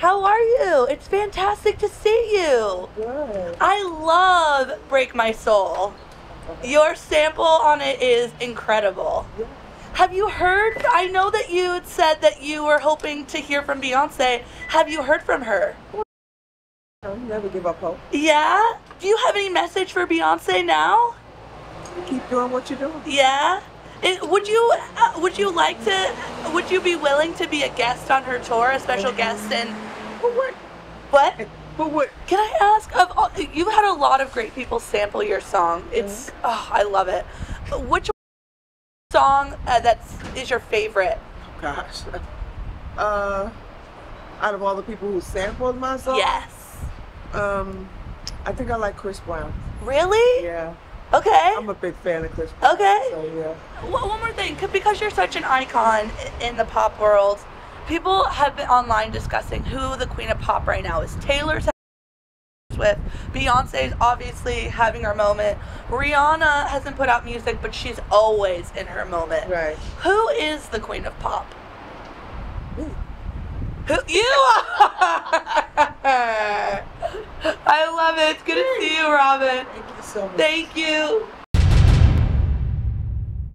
How are you? It's fantastic to see you. Good. I love Break My Soul. Your sample on it is incredible. Yeah. Have you heard? I know that you had said that you were hoping to hear from Beyonce. Have you heard from her? I never give up hope. Yeah? Do you have any message for Beyonce now? Keep doing what you're doing. Yeah? Would you be willing to be a guest on her tour, a special guest? And for what? What? For what? Can I ask? You've had a lot of great people sample your song. It's I love it. Which song is your favorite? Gosh, out of all the people who sampled my song, yes. I think I like Chris Brown. Really? Yeah. Okay. I'm a big fan of Chris Brown. Okay. So, yeah. One more thing, because you're such an icon in the pop world, people have been online discussing who the queen of pop right now is. Taylor's with, Beyonce's obviously having her moment. Rihanna hasn't put out music, but she's always in her moment. Right. Who is the queen of pop? Ooh. Who you are! I love it. It's good to see you, Robin. Thank you so much. Thank you.